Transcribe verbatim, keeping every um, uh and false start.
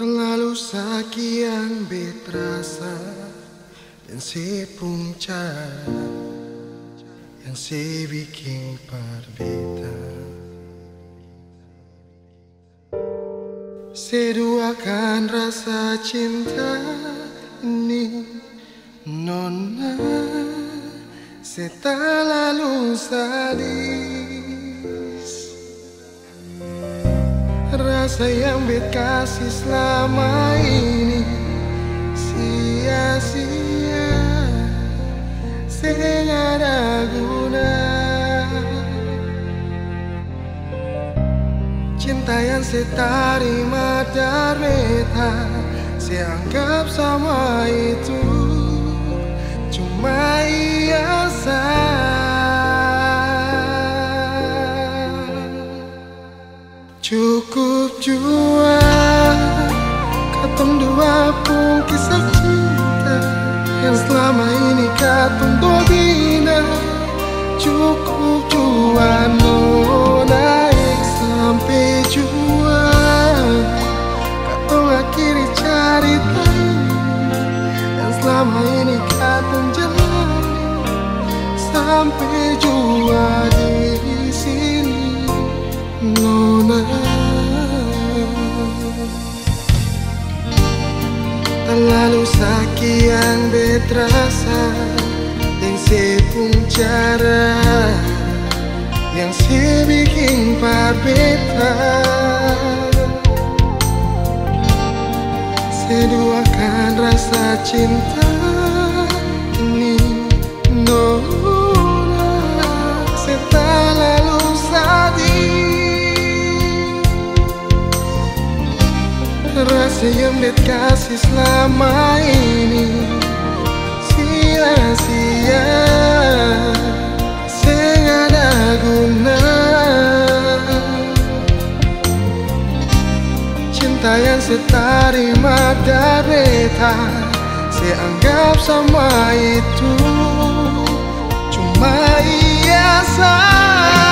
Terlalu sekian berasa dan si puncak yang si bikin berbeda. Seduakan rasa cinta ini nona, seterlalu sadis. Rasa yang berkasih selama ini sia-sia, sehingga ada guna. Cinta yang saya terima dari tak, saya anggap sama itu cuma hiasan. Cukup jua katong dua pun kisah cinta yang selama ini katong dua bina. Cukup jua no naik sampai jua katong akhiri carita yang selama ini katong jalan sampai jua di sini. Nona, terlalu sekian berasa dan sepuncara yang si bikin berbeda. Seduakan rasa cinta ini nona, seterlalu sadis. Rasa yang dikasih selama ini sia-sia, sengaja guna. Cinta yang saya terima dari tak, saya anggap sama itu cuma hiasan.